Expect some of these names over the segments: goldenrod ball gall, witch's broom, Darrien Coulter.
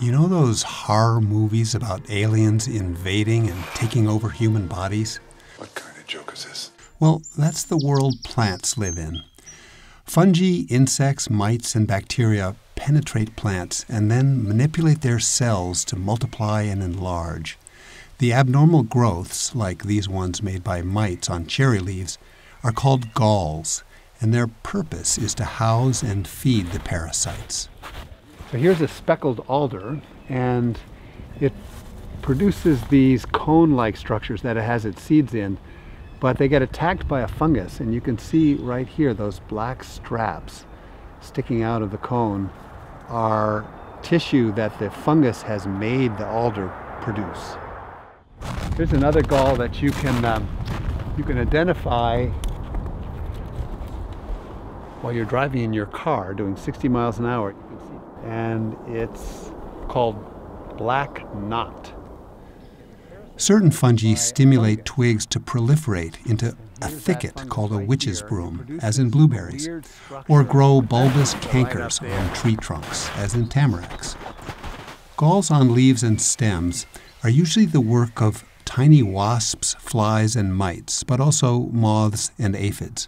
You know those horror movies about aliens invading and taking over human bodies? What kind of joke is this? Well, that's the world plants live in. Fungi, insects, mites, and bacteria penetrate plants and then manipulate their cells to multiply and enlarge. The abnormal growths, like these ones made by mites on cherry leaves, are called galls, and their purpose is to house and feed the parasites. So here's a speckled alder, and it produces these cone-like structures that it has its seeds in, but they get attacked by a fungus, and you can see right here those black straps sticking out of the cone are tissue that the fungus has made the alder produce. Here's another gall that you can identify while you're driving in your car doing 60 miles an hour. And it's called black knot. Certain fungi stimulate twigs to proliferate into a thicket called a witch's broom, as in blueberries, or grow bulbous cankers on tree trunks, as in tamaracks. Galls on leaves and stems are usually the work of tiny wasps, flies, and mites, but also moths and aphids.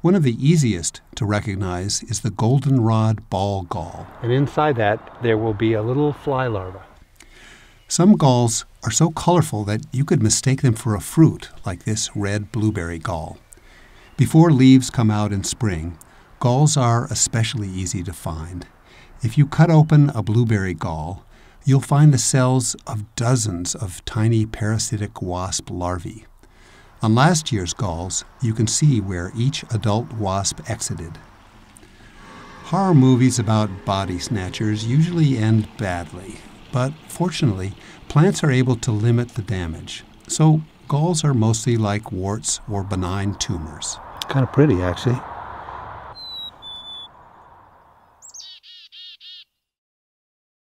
One of the easiest to recognize is the goldenrod ball gall. And inside that, there will be a little fly larva. Some galls are so colorful that you could mistake them for a fruit, like this red blueberry gall. Before leaves come out in spring, galls are especially easy to find. If you cut open a blueberry gall, you'll find the cells of dozens of tiny parasitic wasp larvae. On last year's galls, you can see where each adult wasp exited. Horror movies about body snatchers usually end badly, but fortunately, plants are able to limit the damage. So galls are mostly like warts or benign tumors. Kind of pretty, actually.